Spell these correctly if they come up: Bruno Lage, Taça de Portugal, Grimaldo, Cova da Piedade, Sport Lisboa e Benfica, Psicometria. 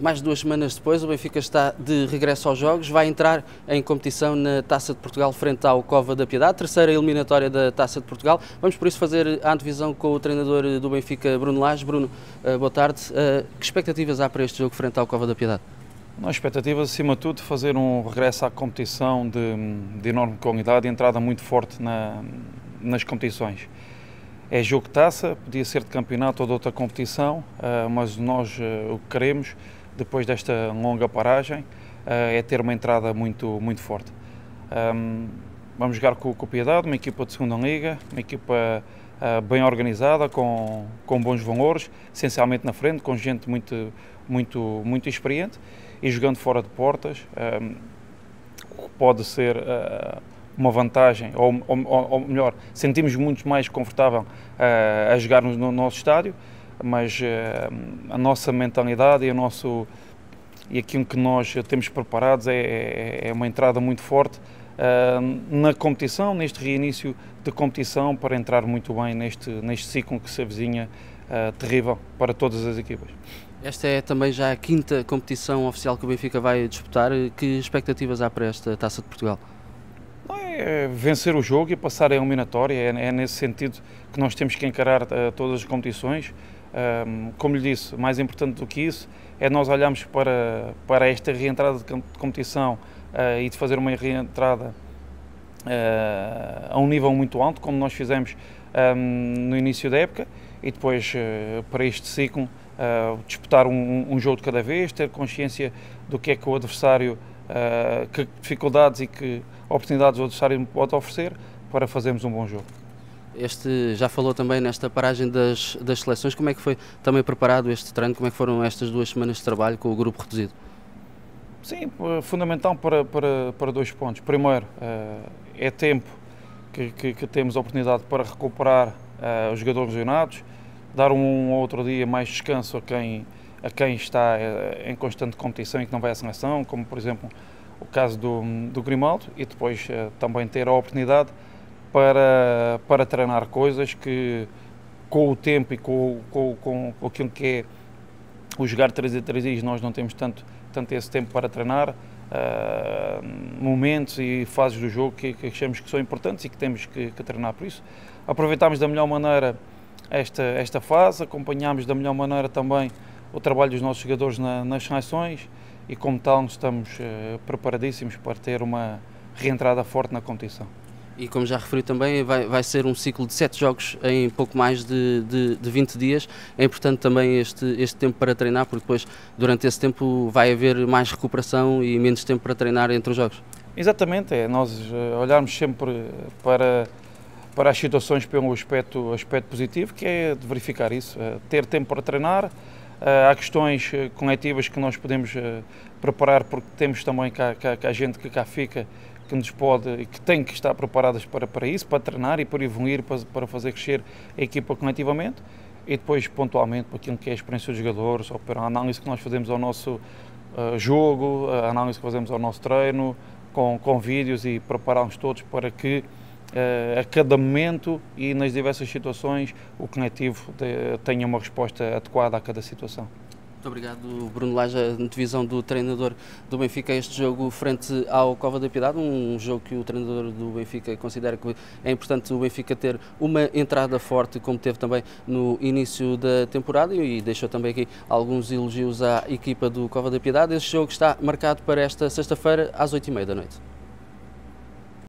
Mais de 2 semanas depois, o Benfica está de regresso aos jogos, vai entrar em competição na Taça de Portugal frente ao Cova da Piedade, terceira eliminatória da Taça de Portugal. Vamos por isso fazer a antevisão com o treinador do Benfica, Bruno Lage. Bruno, boa tarde. Que expectativas há para este jogo frente ao Cova da Piedade? Não, expectativas, acima de tudo, fazer um regresso à competição de enorme qualidade e entrada muito forte nas competições. É jogo de taça, podia ser de campeonato ou de outra competição, mas nós o que queremos, depois desta longa paragem, é ter uma entrada muito forte. Vamos jogar com o Piedade, uma equipa de 2ª Liga, uma equipa bem organizada, com bons valores, essencialmente na frente, com gente muito experiente e jogando fora de portas, que pode ser uma vantagem, ou melhor, sentimos muito mais confortável a jogar no nosso estádio, mas a nossa mentalidade e aquilo que nós temos preparados é uma entrada muito forte na competição, neste reinício de competição, para entrar muito bem neste ciclo que se avizinha terrível para todas as equipas. Esta é também já a 5ª competição oficial que o Benfica vai disputar. Que expectativas há para esta Taça de Portugal? É vencer o jogo e passar a eliminatória, é nesse sentido que nós temos que encarar todas as competições. Como lhe disse, mais importante do que isso é nós olharmos para esta reentrada de competição e de fazer uma reentrada a um nível muito alto, como nós fizemos no início da época, e depois para este ciclo disputar um jogo de cada vez, ter consciência do que é que o adversário, que dificuldades e que oportunidades o adversário pode oferecer, para fazermos um bom jogo. Já falou também nesta paragem das seleções. Como é que foi também preparado este treino? Como é que foram estas 2 semanas de trabalho com o grupo reduzido? Sim, fundamental para 2 pontos. Primeiro, é tempo que temos a oportunidade para recuperar os jogadores lesionados, dar um ou outro dia mais descanso a quem está em constante competição e que não vai à seleção, como por exemplo o caso do Grimaldo, e depois também ter a oportunidade para treinar coisas que, com o tempo e com aquilo que é o jogar 3 a 3, nós não temos tanto esse tempo para treinar, momentos e fases do jogo que achamos que são importantes e que temos que treinar. Por isso, aproveitámos da melhor maneira esta fase, acompanhámos da melhor maneira também o trabalho dos nossos jogadores nas seleções, e como tal estamos preparadíssimos para ter uma reentrada forte na competição. E como já referi também, vai ser um ciclo de 7 jogos em pouco mais de 20 dias. É importante também este tempo para treinar, porque depois, durante esse tempo, vai haver mais recuperação e menos tempo para treinar entre os jogos. Exatamente, é nós olharmos sempre para as situações pelo aspecto positivo, que é de verificar isso, ter tempo para treinar. Há questões coletivas que nós podemos preparar, porque temos também cá gente que cá fica, que nos pode, que tem que estar preparadas para isso, para treinar e para evoluir, para fazer crescer a equipa coletivamente, e depois pontualmente para aquilo que é a experiência dos jogadores, ou para a análise que nós fazemos ao nosso jogo, a análise que fazemos ao nosso treino, com vídeos, e prepararmos todos para que a cada momento e nas diversas situações o coletivo tenha uma resposta adequada a cada situação. Muito obrigado, Bruno Lage, a antevisão do treinador do Benfica a este jogo frente ao Cova da Piedade, um jogo que o treinador do Benfica considera que é importante o Benfica ter uma entrada forte, como teve também no início da temporada, e deixou também aqui alguns elogios à equipa do Cova da Piedade. Este jogo está marcado para esta sexta-feira às 20h30 da noite.